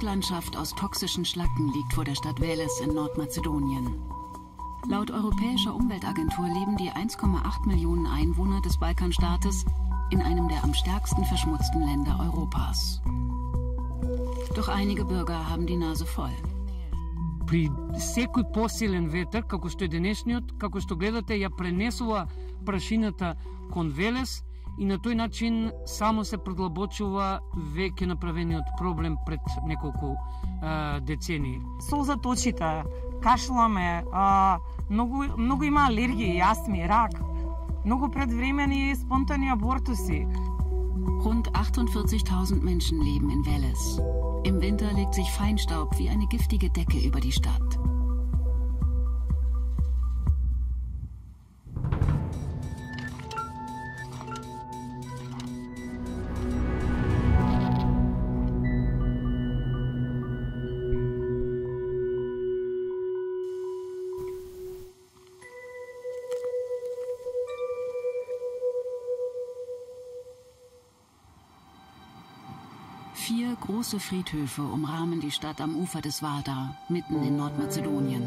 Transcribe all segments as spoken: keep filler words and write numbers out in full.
Sumpflandschaft aus toxischen Schlacken liegt vor der Stadt Veles in Nordmazedonien. Laut Europäischer Umweltagentur leben die eins Komma acht Millionen Einwohner des Balkanstaates in einem der am stärksten verschmutzten Länder Europas. Doch einige Bürger haben die Nase voll. При секој посилен ветер, како што е денешниот, како што гледате, ја пренесува прашината кон Велес и на тој начин само се продлабочува веќе направениот проблем пред неколку децени. Солзат очите, кашламе, многу многу има алергија, јасми, рак, многу предвремени спонтани абортуси. Rund achtundvierzigtausend Menschen leben in Veles. Im Winter legt sich Feinstaub wie eine giftige Decke über die Stadt. Vier große Friedhöfe umrahmen die Stadt am Ufer des Vardar, mitten in Nordmazedonien.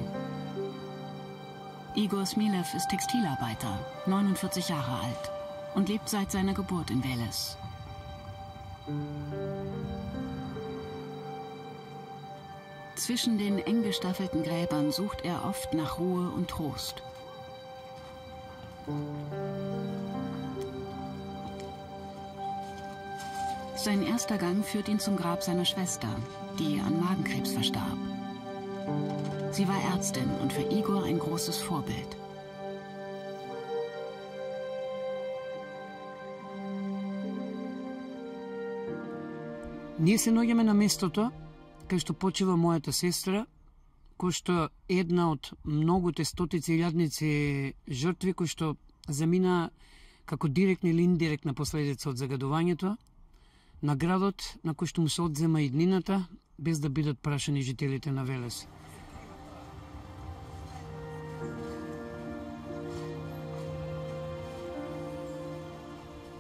Igor Smilev ist Textilarbeiter, neunundvierzig Jahre alt und lebt seit seiner Geburt in Veles. Zwischen den eng gestaffelten Gräbern sucht er oft nach Ruhe und Trost. Sein erster Gang führt ihn zum Grab seiner Schwester, die an Magenkrebs verstarb. Sie war Ärztin und für Igor ein großes Vorbild. Ние се наоѓаме на местото кај што почива мојата сестра, кој што една од многуте стотици илјадници жртви кој што замина како директна или индиректна последица од загадувањето на градот на кој што му се одзема иднината без да бидат прашани жителите на Велес.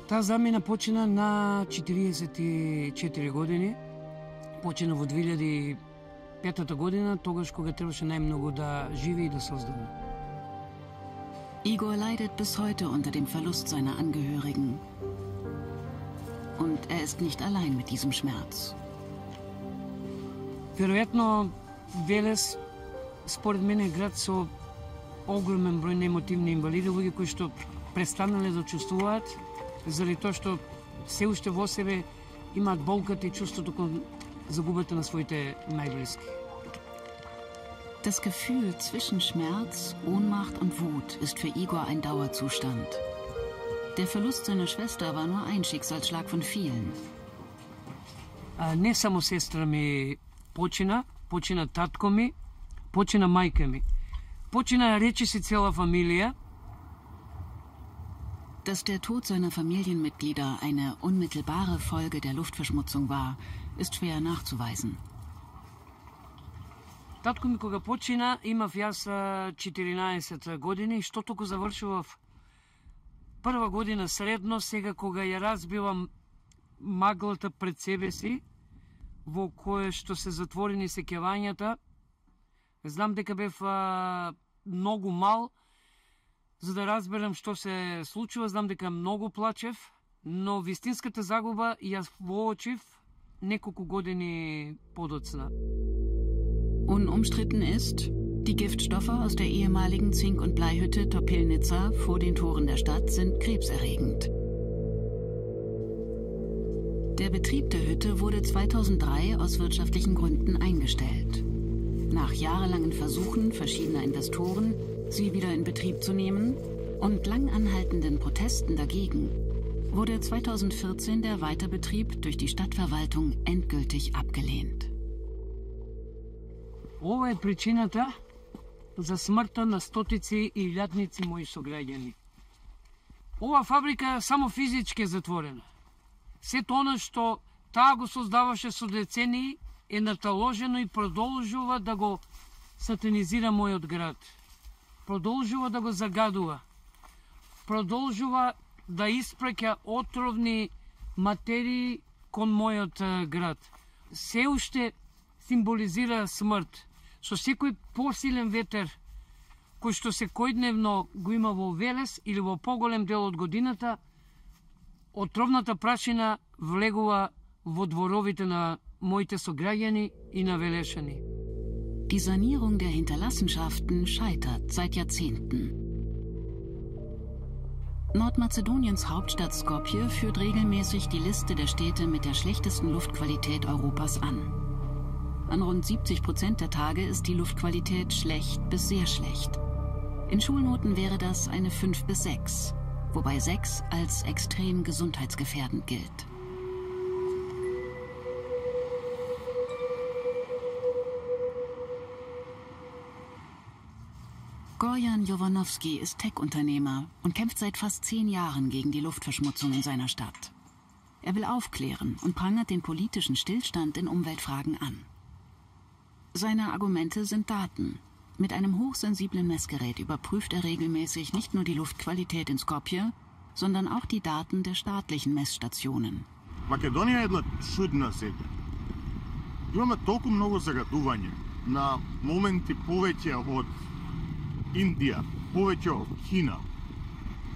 Таа замена почина на четириесет и четири години, почина во две илјади и пета година, тогаш кога требаше најмногу да живи и да создава. Igor leidet bis heute unter dem Verlust seiner Angehörigen. Und er ist nicht allein mit diesem Schmerz. Веројатно Велес според мене е град со огромен број на емотивни инвалиди, луѓе кои што престанале да чувствуваат заради тоа што се уште во себе имаат болката и чувството кон загубата на своите најблиски. Das Gefühl zwischen Schmerz, Ohnmacht und Wut ist für Igor ein Dauerzustand. Der Verlust seiner Schwester war nur ein Schicksalsschlag von vielen. Ne samo sestra mi počina, počina tatko mi, počina majka mi. Počina reči si cela familija. Dass der Tod seiner Familienmitglieder eine unmittelbare Folge der Luftverschmutzung war, ist schwer nachzuweisen. Tatko mi koga počina, imav jas четиринаесет godini, što toko završivav прва година средно, сега кога ја разбивам маглата пред себе си, во кое што се затворени секевањата, знам дека бев многу мал, за да разберам што се случува, знам дека многу плачев, но вистинската загуба ја воочив неколку години подоцна. Unumstritten ist, die Giftstoffe aus der ehemaligen Zink- und Bleihütte Topilnica vor den Toren der Stadt sind krebserregend. Der Betrieb der Hütte wurde zweitausenddrei aus wirtschaftlichen Gründen eingestellt. Nach jahrelangen Versuchen verschiedener Investoren, sie wieder in Betrieb zu nehmen, und lang anhaltenden Protesten dagegen, wurde zweitausendvierzehn der Weiterbetrieb durch die Stadtverwaltung endgültig abgelehnt. Ова е причината за смртта на стотици и илјадници мои сограѓани. Ова фабрика само физички е затворена. Сето она што таа го создаваше со децени е наталожено и продолжува да го сатанизира мојот град. Продолжува да го загадува. Продолжува да испраќа отровни материи кон мојот град. Се уште simbolizira smrt. Со секој посилен ветер кој што се којдневно го има во Велес или во поголем дел од годината, отровната прашина влегува во дворовите на моите сограѓани и на велешани. Die Sanierung der Hinterlassenschaften scheitert seit Jahrzehnten. Nordmazedoniens Hauptstadt Skopje führt regelmäßig die Liste der Städte mit der schlechtesten Luftqualität Europas an. An rund siebzig Prozent der Tage ist die Luftqualität schlecht bis sehr schlecht. In Schulnoten wäre das eine fünf bis sechs, wobei sechs als extrem gesundheitsgefährdend gilt. Gorjan Jovanovski ist Tech-Unternehmer und kämpft seit fast zehn Jahren gegen die Luftverschmutzung in seiner Stadt. Er will aufklären und prangert den politischen Stillstand in Umweltfragen an. Seine Argumente sind Daten. Mit einem hochsensiblen Messgerät überprüft er regelmäßig nicht nur die Luftqualität in Skopje, sondern auch die Daten der staatlichen Messstationen. Makedonija je jedna čudna zemlja. Imamo toliko mnogo zagaduvanja, na momenti poveća od Indija, poveća od Kina.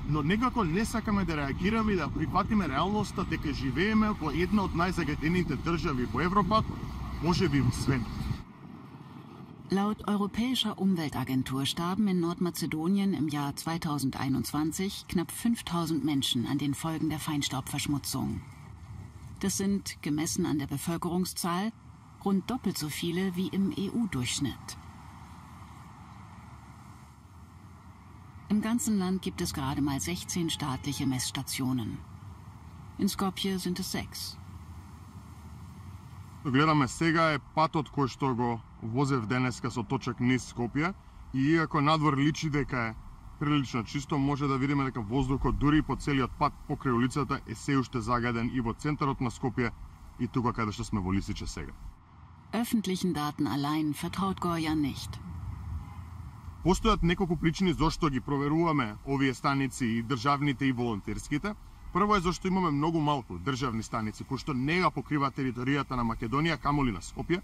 No nekako ne sakame da reagiramo i da prihvatime realnost дека живееме во една од najzagadeните državi во Европа, може би во свето. Laut Europäischer Umweltagentur starben in Nordmazedonien im Jahr zweitausendeinundzwanzig knapp fünftausend Menschen an den Folgen der Feinstaubverschmutzung. Das sind, gemessen an der Bevölkerungszahl, rund doppelt so viele wie im E U-Durchschnitt. Im ganzen Land gibt es gerade mal sechzehn staatliche Messstationen. In Skopje sind es sechs. Gledame сега е патот кој што го возев денеска со точак низ Скопје и иако надвор личи дека е прилично чисто, може да видиме дека воздухот дури по целиот пат покрај улицата е се уште загаден и во центарот на Скопје и тука каде што сме во Лисиче сега. Öffentlichen Daten allein vertraut Gorjan nicht. Постојат неколку причини зошто ги проверуваме овие станици и државните и волонтерските. Прво е зашто имаме многу малку државни станици кои што не ја покрива територијата на Македонија, камоли на Скопје,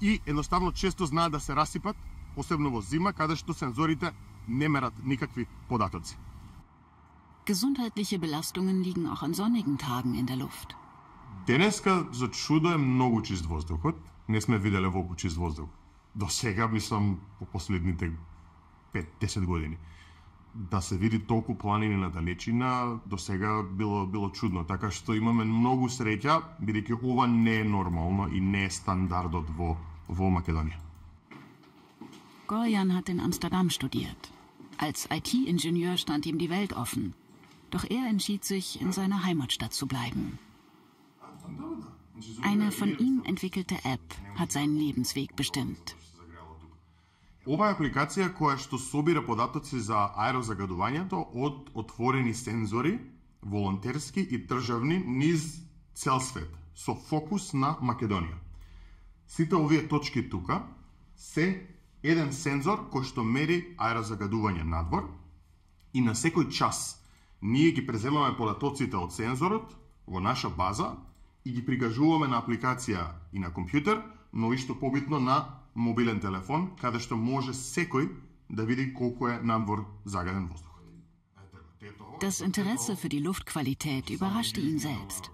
и едноставно често знаат да се расипат, посебно во зима, каде што сензорите не мерат никакви податоци. Gesundheitliche Belastungen liegen auch an sonnigen Tagen in der Luft. Денеска за чудо е многу чист воздухот. Не сме виделе вопу чист воздух. До сега, мислам, по последните пет до десет години. Да се види толку планини на далечина, до сега било, било чудно. Така што имаме многу среќа, бидејќи ова не е нормално и не е стандардот во, во Македонија. Gorjan hat in Amsterdam studiert. Als I T-Ingenieur stand ihm die Welt offen. Doch er entschied sich, in seiner Heimatstadt zu bleiben. Eine von ihm entwickelte App hat seinen Lebensweg bestimmt. Ова е апликација која што собира податоци за аерозагадувањето од отворени сензори, волонтерски и државни низ цел свет, со фокус на Македонија. Сите овие точки тука се еден сензор кој што мери аерозагадување надвор и на секој час ние ги преземаме податоците од сензорот во наша база и ги прикажуваме на апликација и на компјутер, но и што побитно на мобилен телефон, каде што може секој да види колку е надвор загаден воздух. Das Interesse für die Luftqualität überraschte ihn selbst.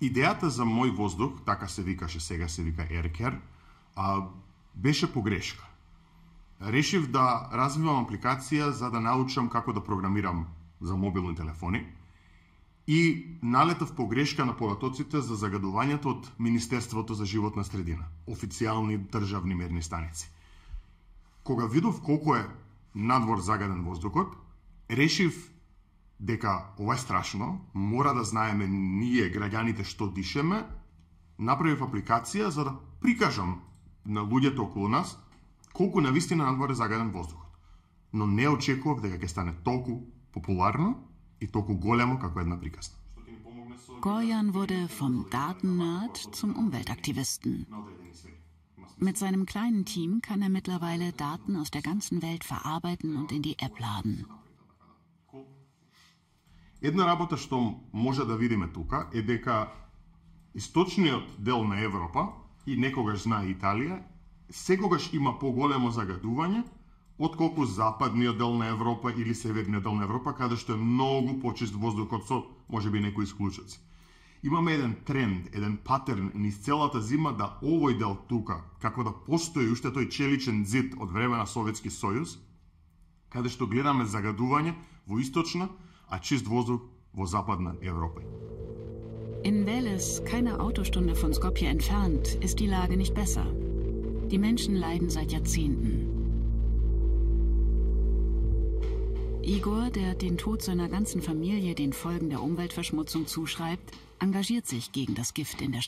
Идејата за мој воздух, така се викаше сега, се вика AirCare, а беше погрешка. Решив да развивам апликација за да научам како да програмирам за мобилни телефони и налетав погрешка на податоците за загадувањето од Министерството за животна средина, официјални државни мерни станици. Кога видов колку е надвор загаден воздухот, решив дека ова е страшно, мора да знаеме ние граѓаните што дишеме, направив апликација за да прикажам на луѓето околу нас колку навистина надвор е загаден воздухот. Но не очекував дека ќе стане толку популарно и толку големо како една приказна. Gorjan wurde vom Daten-Nerd zum Umweltaktivisten. Mit seinem kleinen Team kann er mittlerweile Daten aus der ganzen Welt verarbeiten und in die App laden. Една работа што може да видиме тука е дека источниот дел на Европа и некогаш знае Италија, секогаш има поголемо загадување, отколку западниот дел на Европа или северниот дел на Европа, каде што е многу почист воздухот со, можеби, некои исклучоци. Имаме еден тренд, еден патерн низ целата зима да овој дел тука, како да постои уште тој челичен зид од време на Советски сојуз, каде што гледаме загадување во источна, а чист воздух во западна Европа. In Veles, keine Autostunde von Skopje entfernt, ist die Lage nicht besser. Die Menschen leiden seit Jahrzehnten. Igor, der den Tod seiner ganzen Familie den Folgen der Umweltverschmutzung zuschreibt, engagiert sich gegen das Gift in der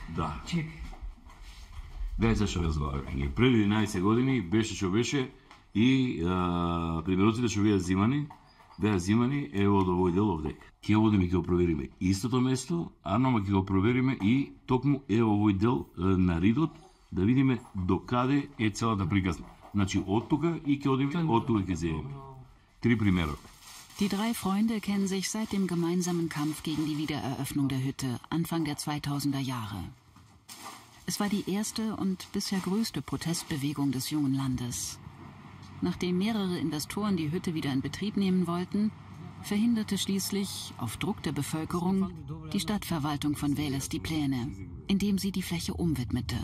Stadt. Десетшо разговарување. Преди единаесет години беше што беше и примероците што беа зимани, беа зимани, ево од овој дел овде. Ќе одиме ќе го провериме истото место, а нома ќе го провериме и токму ево овој дел на ридот да видиме докаде е целата приказна. Значи од тука и ќе одиме, од тука ќе земеме. Три примерот. Die drei Freunde kennen sich seit dem gemeinsamen Kampf gegen die Wiedereröffnung der Hütte Anfang der zweitausender Jahre. Es war die erste und bisher größte Protestbewegung des jungen Landes. Nachdem mehrere Investoren die Hütte wieder in Betrieb nehmen wollten, verhinderte schließlich, auf Druck der Bevölkerung, die Stadtverwaltung von Veles die Pläne, indem sie die Fläche umwidmete.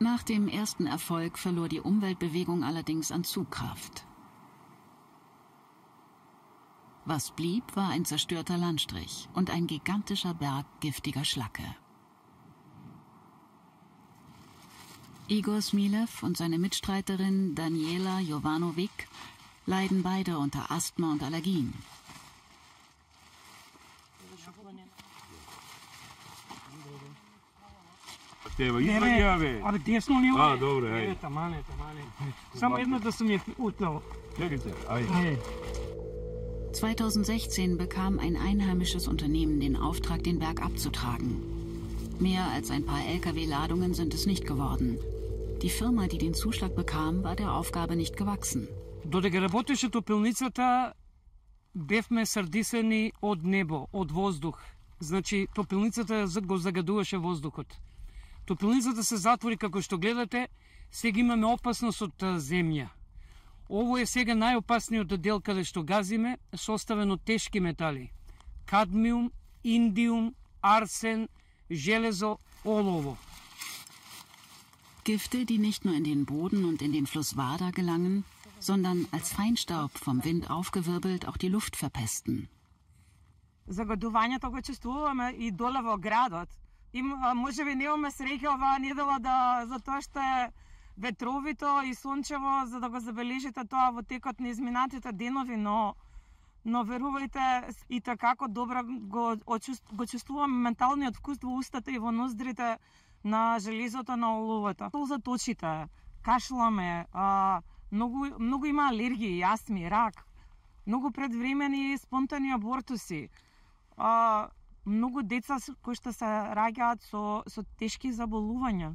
Nach dem ersten Erfolg verlor die Umweltbewegung allerdings an Zugkraft. Was blieb, war ein zerstörter Landstrich und ein gigantischer Berg giftiger Schlacke. Igor Smilev und seine Mitstreiterin Daniela Jovanovic leiden beide unter Asthma und Allergien. zweitausendsechzehn bekam ein einheimisches Unternehmen den Auftrag, den Berg abzutragen. Mehr als ein paar Lkw-Ladungen sind es nicht geworden. Die Firma, die den Zuschlag bekam, war der Aufgabe nicht gewachsen. Додека работеше топилницата, бевме срдисени од небо, од воздух. Значи, топилницата го загадуваше воздухот. Топилницата се затвори, како што гледате, сега имаме опасност од земја. Ово е сега најопасниот дел каде што газиме, составен од тешки метали. Cadmium, Indium, Arsen, железо, Olovo. Gifte, die nicht nur in den Boden und in den Fluss Vardar gelangen, sondern als Feinstaub vom Wind aufgewirbelt auch die Luft verpesten. Загадувањето го чувствуваме и доле во градот. И можеби немаме среќа оваа недела да затоа што ветровито и сончево, за да го забележите тоа во текот на изминатите денови, но, но верувајте и така како добро го, го чувствувам менталниот вкус во устата и во ноздрите на железото на оловото. Толзат очите, кашламе, а, многу, многу има алергии, астми, рак, многу предвремени спонтани абортуси, а, многу деца кои што се раѓаат со, со тешки заболувања.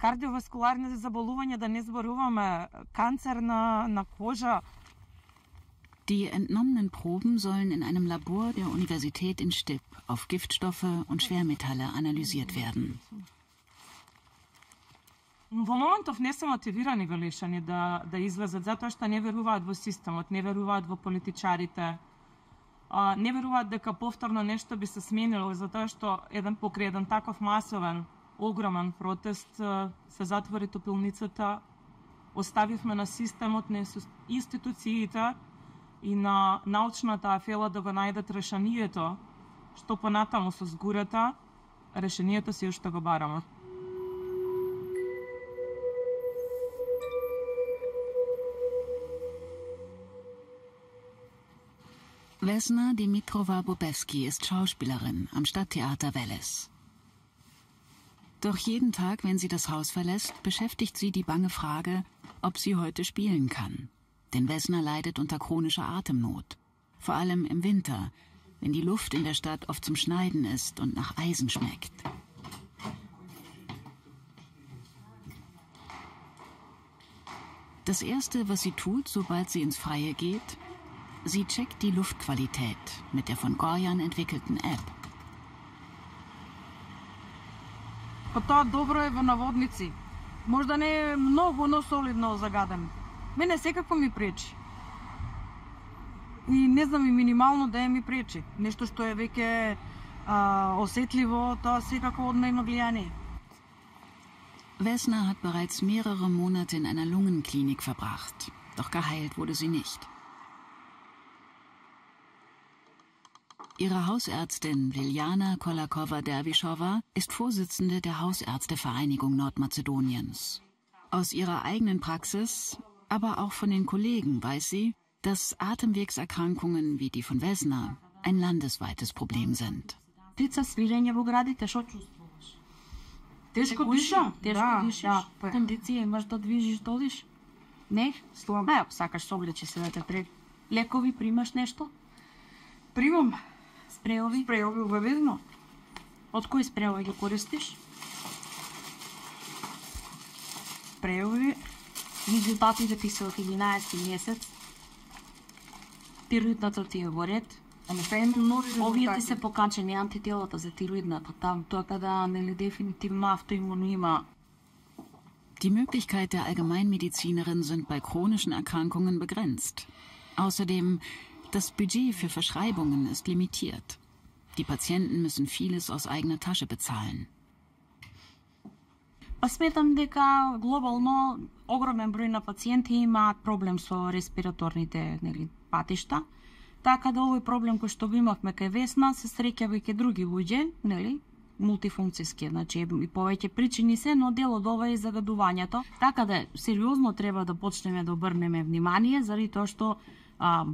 Кардиоваскуларни заболувања, да не зборуваме, канцер на, на кожа. Die entnommenen Proben sollen in einem Labor der Universität in Stip auf Giftstoffe und Schwermetalle analysiert werden. Во моментов не се мотивирани велешани да да излезат затоа што не веруваат во системот, не веруваат во политичарите. А не веруваат дека повторно нешто би се сменило затоа што еден покрај еден таков масовен огромен протест се затвори топилницата, оставивме на системот, на институциите и на научната афела да го најдат решението, што понатаму со згурата, решението се уште го бараме. Vesna Dimitrova-Bobewsky ist Schauspielerin am Stadttheater Veles. Doch jeden Tag, wenn sie das Haus verlässt, beschäftigt sie die bange Frage, ob sie heute spielen kann. Denn Vesna leidet unter chronischer Atemnot. Vor allem im Winter, wenn die Luft in der Stadt oft zum Schneiden ist und nach Eisen schmeckt. Das Erste, was sie tut, sobald sie ins Freie geht: Sie checkt die Luftqualität mit der von Gorjan entwickelten App. Вода добро е во наводници. Можда не е многу, но солидно загаден. Мене секако ми пречи. И не знам и минимално да е ми пречи. Нешто што е веќе осетливо, тоа секако одмерно влијание. Vesna hat bereits mehrere Monate in einer Lungenklinik verbracht, doch geheilt wurde sie nicht. Ihre Hausärztin Liljana Kolakova-Dervishova ist Vorsitzende der Hausärztevereinigung Nordmazedoniens. Aus ihrer eigenen Praxis, aber auch von den Kollegen weiß sie, dass Atemwegserkrankungen wie die von Vesna ein landesweites Problem sind. Sprejovi? Sprejovi obavezno. Od koji sprejova ga koristiš? Sprejovi. Результати записувах единаесети месец. Тироидната ти е во ред. Овие се покачени антителата за тироидната. Там тоа када нели дефинитивно автоимуни има. Die Möglichkeit der Allgemeinmedizinerin sind bei chronischen Erkrankungen begrenzt. Außerdem: Das Budget für Verschreibungen ist limitiert. Die Patienten müssen vieles aus eigener Tasche bezahlen. Посметам дека глобално огромен број на пациенти имаат проблем со респираторните, нели, патишта. Така да овој проблем кој што го имавме кај Vesna се среќа веќе други луѓе, нели, мултифункциски, значи и повеќе причини се, но дел од ова е загадувањето. Така да сериозно треба да почнеме да обрнеме внимание заради тоа што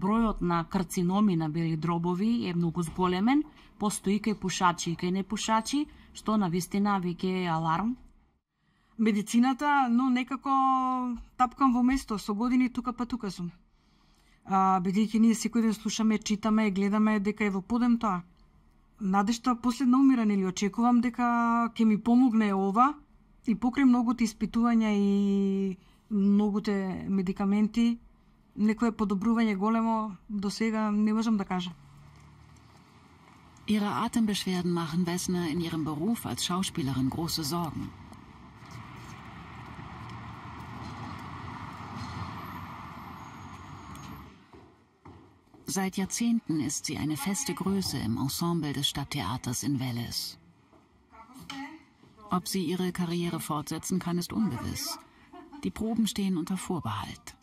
бројот на карциноми на бели дробови е многу зголемен, постои кај пушачи и кај непушачи, што навистина веќе е аларм. Медицината, но некако тапкам во место, со години тука па тука сум. Бидејќи ние секој ден слушаме, читаме, гледаме дека е во подем тоа. Надежта последно умиране или очекувам дека ќе ми помогне ова и покрај многуте испитувања и многуте медикаменти, некое подобрување големо до сега не можам да кажам. Ihre Atembeschwerden machen Vesna in ihrem Beruf als Schauspielerin große Sorgen. Seit Jahrzehnten ist sie eine feste Größe im Ensemble des Stadttheaters in Veles. Ob sie ihre Karriere fortsetzen kann, ist ungewiss. Die Proben stehen unter Vorbehalt.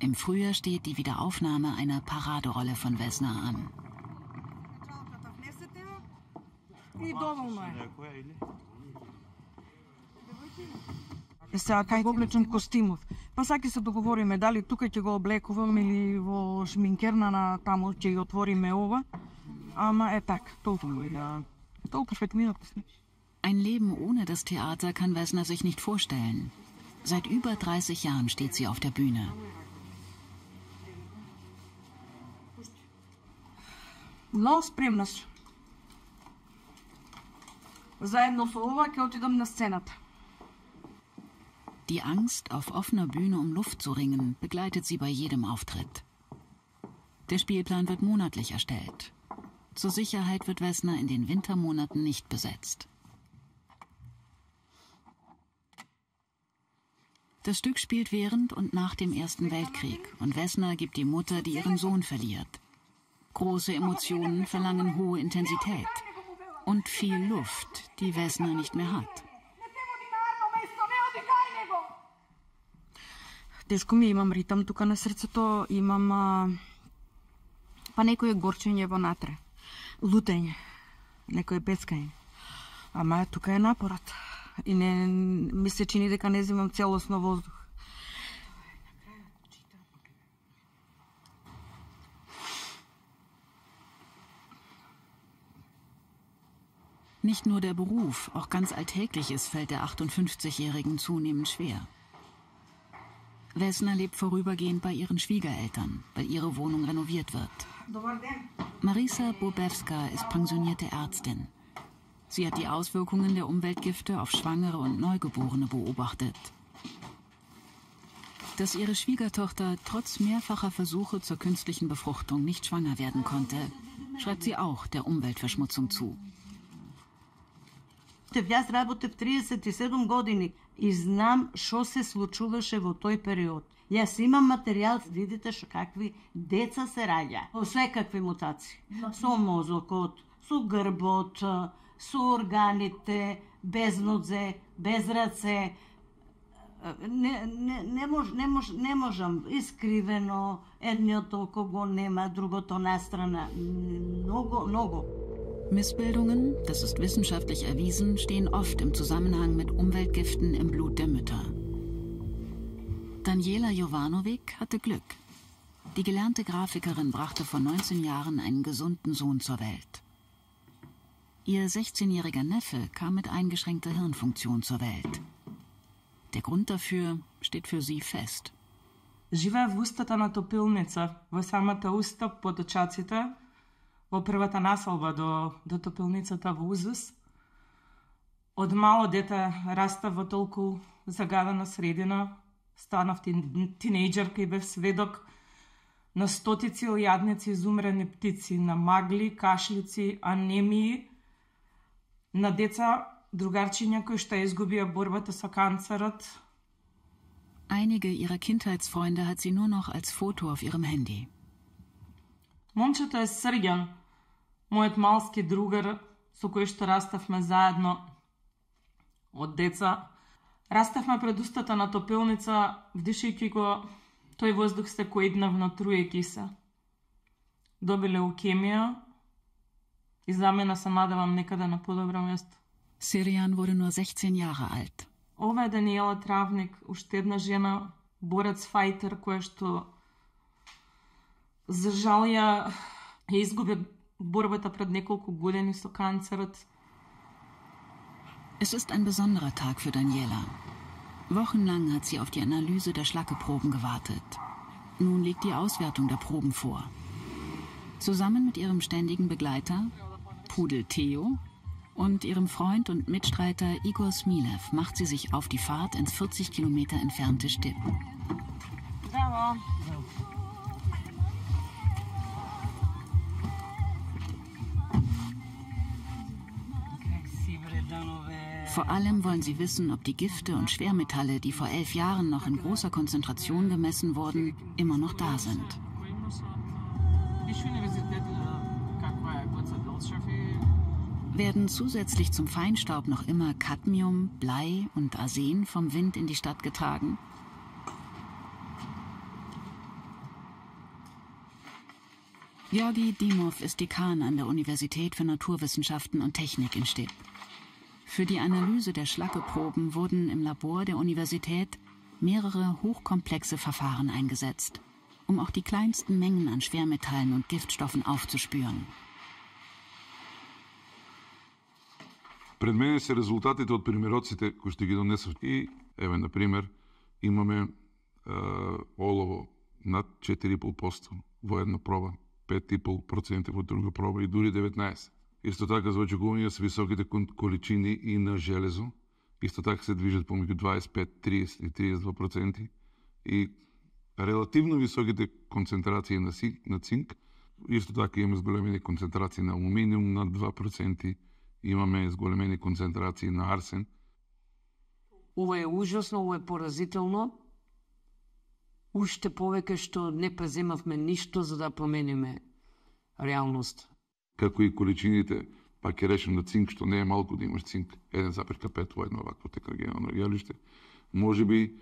Im Frühjahr steht die Wiederaufnahme einer Paraderolle von Vesna an. Сега кај облечен костимов. Па сак ќе се договориме дали тука ќе го облекувам или во шминкерна на таму ќе ја отвориме ова. Ама е така, толку да, толку петминути. Ein Leben ohne das Theater kann Vesna sich nicht vorstellen. Seit über dreißig Jahren steht sie auf der Bühne. Много спремна сум. Заедно со ова ќе отидам на сцената. Die Angst, auf offener Bühne um Luft zu ringen, begleitet sie bei jedem Auftritt. Der Spielplan wird monatlich erstellt. Zur Sicherheit wird Vesna in den Wintermonaten nicht besetzt. Das Stück spielt während und nach dem Ersten Weltkrieg und Vesna gibt die Mutter, die ihren Sohn verliert. Große Emotionen verlangen hohe Intensität und viel Luft, die Vesna nicht mehr hat. Тешко ми, имам ритам тука на срцето, имам па некое горчење вонатре, лутење, некое пецкање. Ама тука е напорот и не ми се чини дека не земам целосно воздух. Nicht nur der Beruf, auch ganz Alltägliches fällt der achtundfünfzigjährigen zunehmend schwer. Vesna lebt vorübergehend bei ihren Schwiegereltern, weil ihre Wohnung renoviert wird. Marisa Bobewska ist pensionierte Ärztin. Sie hat die Auswirkungen der Umweltgifte auf Schwangere und Neugeborene beobachtet. Dass ihre Schwiegertochter trotz mehrfacher Versuche zur künstlichen Befruchtung nicht schwanger werden konnte, schreibt sie auch der Umweltverschmutzung zu. Ne, ne, ne, mož, ne, mož, ne možem, iskriveno, jedno toliko go nema, drugo to nastrana, mnogo, mnogo. Missbildungen, das ist wissenschaftlich erwiesen, stehen oft im Zusammenhang mit Umweltgiften im Blut der Mütter. Daniela Jovanovic hatte Glück. Die gelernte Grafikerin brachte vor neunzehn Jahren einen gesunden Sohn zur Welt. Ihr sechzehnjähriger Neffe kam mit eingeschränkter Hirnfunktion zur Welt. Der Grund dafür steht für sie fest. Живея в устата на Топилница, во самата устап под очаците, во првата населба до до Топилницата во Узус. Од мало дете растав во толку загадена средина, станав тинејџерка и бев сведок на стотици илјадници изумрени птици, на магли, кашлици, анемии, на деца Einige ihrer Kindheitsfreunde hat sie nur noch als Foto auf ihrem Handy. Момчето е Срѓан, мојот малски другар со кој што раставме заедно од деца. Раставме пред устата на Топилница, вдишајќи го тој воздух секојдневно труејќи се. Добиле леукемија и за мене се надевам некаде на подобро место. Sirian wurde nur sechzehn Jahre alt. Ova Daniela Travnik, uštedna žena, borac fajter, koja što zažalja je izgubio borbata pred nekoliko godini so kancerot. Es ist ein besonderer Tag für Daniela. Wochenlang hat sie auf die Analyse der Schlackeproben gewartet. Nun liegt die Auswertung der Proben vor. Zusammen mit ihrem ständigen Begleiter, Pudel Theo, und ihrem Freund und Mitstreiter Igor Smilev macht sie sich auf die Fahrt ins vierzig Kilometer entfernte Stip. Bravo. Vor allem wollen sie wissen, ob die Gifte und Schwermetalle, die vor elf Jahren noch in großer Konzentration gemessen wurden, immer noch da sind. Werden zusätzlich zum Feinstaub noch immer Cadmium, Blei und Arsen vom Wind in die Stadt getragen? Georgi Dimov ist Dekan an der Universität für Naturwissenschaften und Technik in Stip. Für die Analyse der Schlackeproben wurden im Labor der Universität mehrere hochkomplexe Verfahren eingesetzt, um auch die kleinsten Mengen an Schwermetallen und Giftstoffen aufzuspüren. Пред мене се резултатите од примероците кои што ги донесов. И, еве, например, имаме олово над четири и пол процента во една проба, пет и пол процента во друга проба и дури деветнаесет проценти. Исто така, за очекување со високите количини и на железо, исто така се движат помеѓу дваесет и пет, тридесет и тридесет и два проценти. И релативно високите концентрации на цинк, исто така имаме зголемени концентрации на алуминиум над два проценти, имаме зголемени концентрации на арсен. Ова е ужасно, ова е поразително. Уште повеќе што не преземавме ништо за да промениме реалност. Како и количините, па ќе речем на цинк, што не е малку да имаш цинк, еден запирка пет во едно вакво текагено јалиште, може би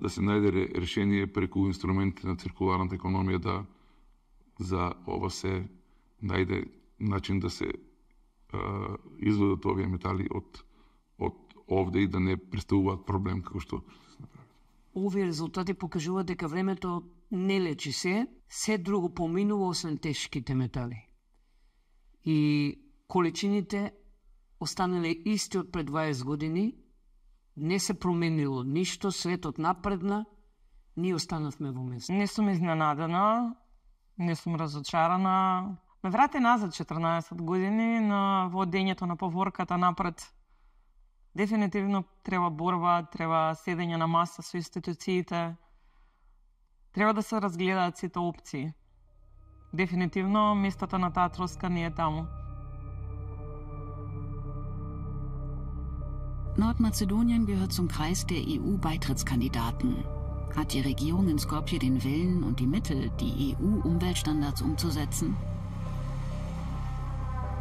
да се најде решение преку инструментите на циркуларната економија да за ова се најде начин да се изводат овие метали од од овде и да не представуваат проблем како што се направи. Овие резултати покажуваат дека времето не лечи се, се друго поминува освен тешките метали. И количините останале исти од пред дваесет години, не се променило ништо, светот напредна, ние останавме во место. Не сум изненадена, не сум разочарана. Врати назад četrnaest години на во дењето на поворката напред. Дефинитивно треба борба, треба седење на маса со институциите. Треба да се разгледаат сите опции. Дефинитивно местото на таа троска не е таму. Nordmazedonien gehört zum Kreis der E U-Beitrittskandidaten. Hat die Regierung in Skopje den Willen und die Mittel, die E U-Umweltstandards umzusetzen?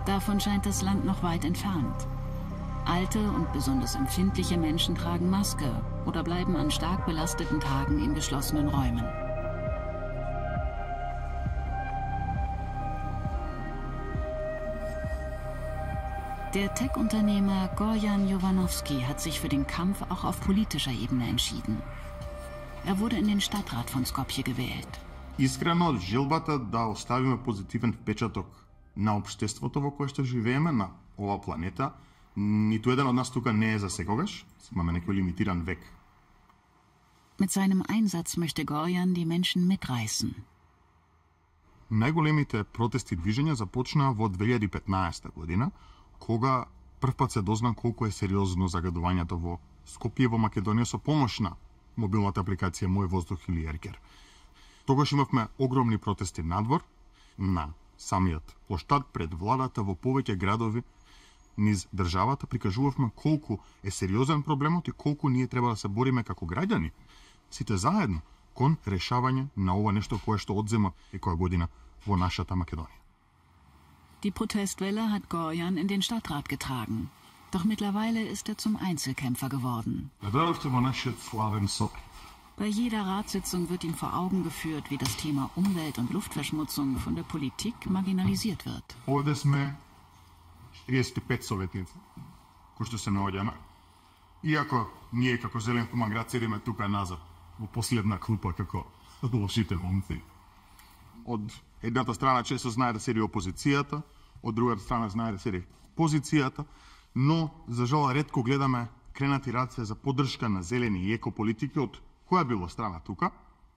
Davon scheint das Land noch weit entfernt. Alte und besonders empfindliche Menschen tragen Maske oder bleiben an stark belasteten Tagen in geschlossenen Räumen. Der Tech-Unternehmer Gorjan Jovanovski hat sich für den Kampf auch auf politischer Ebene entschieden. Er wurde in den Stadtrat von Skopje gewählt. Iskreno, želbata da ostavimo pozitivan pečatok na opštevstvo во кое што живееме на ова планета, ниту еден од нас тука не е за секогаш, имаме некој лимитиран век. Mit seinem Einsatz möchte Gorjan die Menschen mitreißen. Најголемите протести движења започнаа во две илјади и петнаесета година, кога прв пат се дозна колку е сериозно загадувањето во Скопје во Македонија со помош на мобилната апликација Мој воздух или Еркер. Тогаш имавме огромни протести надвор, на самиот площад пред владата во повеќе градови низ државата, прикажувавме колку е сериозен проблемот и колку ние треба да се бориме како граѓани, сите заедно, кон решавање на ова нешто кое што одзема секоја година во нашата Македонија. Die Protestwelle hat Gorjan in den Stadtrat getragen. Doch mittlerweile ist er zum Einzelkämpfer geworden. Bei jeder Ratssitzung wird ihm vor Augen geführt, wie das Thema Umwelt- und Luftverschmutzung von der Politik marginalisiert wird. Едната страна често знае да седи опозицијата, од другата страна знае да седи позицијата, но за жал ретко гледаме кренати рација за поддршка на зелени и еко политики од која било страна тука.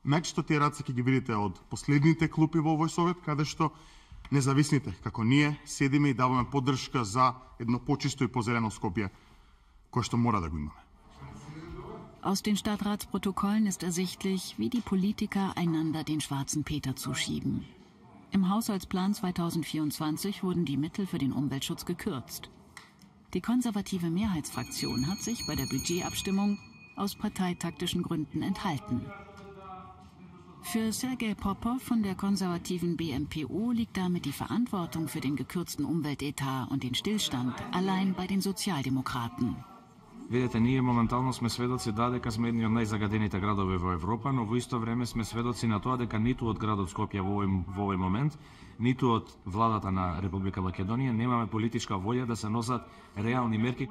Најчесто тие раци ќе ги видите од последните клупи во овој совет, каде што независните како ние седиме и даваме поддршка за едно почисто и позелено Скопје кое што мора да го имаме. Aus den Stadtratsprotokollen ist ersichtlich, wie die Politiker einander den schwarzen Peter zuschieben. Im Haushaltsplan zweitausendvierundzwanzig wurden die Mittel für den Umweltschutz gekürzt. Die konservative Mehrheitsfraktion hat sich bei der Budgetabstimmung aus parteitaktischen Gründen enthalten. Für Sergej Popov von der konservativen B M P O liegt damit die Verantwortung für den gekürzten Umweltetat und den Stillstand allein bei den Sozialdemokraten. Видете, ние моментално сме сведоци да дека сме едни од најзагадените градови во Европа, но во исто време сме сведоци на тоа дека ниту од градот Скопје во овој, во овој момент, ниту од владата на Република Македонија немаме политичка волја да се носат реални мерки.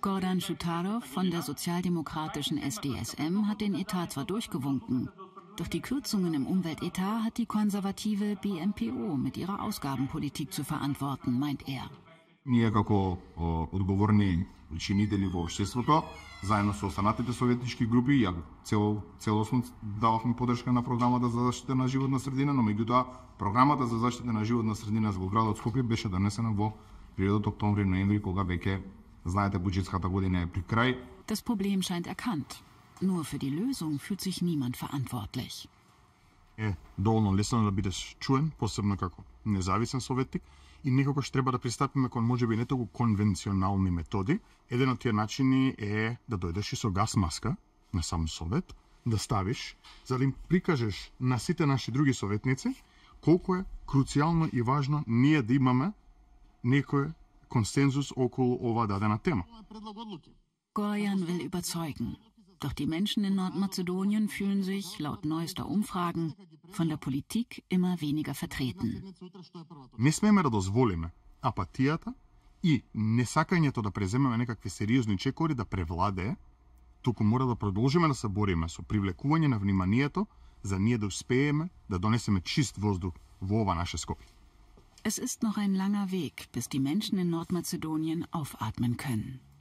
Gordon Schutarow von der sozialdemokratischen S D S M hat den Etat zwar durchgewunken, doch die Kürzungen im Umweltetat hat die konservative B M P O mit ihrer Ausgabenpolitik zu verantworten, meint er. Ние како одговорни чинители во општеството, заедно со останатите советнички групи, ја цело целосно дававме поддршка на програмата за заштита на животна средина, но меѓутоа програмата за заштита на животна средина во градот Скопје беше донесена во периодот октомври ноември, кога веќе знаете буџетската година е при крај. Das Problem scheint erkannt. Nur für die Lösung fühlt sich niemand verantwortlich. Е доволно лесно да бидеш чуен, посебно како независен советник. И некогаш треба да пристапиме кон можеби не толку конвенционални методи. Еден од тие начини е да дојдеш и со газ маска на сам совет, да ставиш, за да им прикажеш на сите наши други советници колку е круцијално и важно ние да имаме некој консензус околу ова дадена тема. Gorjan will überzeugen. Doch die Menschen in Nordmazedonien fühlen sich, laut neuester Umfragen, von der Politik immer weniger vertreten. Ne smeme da dozvolime apatijata i nesakanje da prezememe nekakve seriozni čekori da prevlade, tuku mora da продолжиме да се бориме со привлекување на вниманието за ние да успееме да донесеме чист воздух во ова наше Скопје. Es ist noch ein langer Weg, bis die Menschen in Nordmazedonien aufatmen können.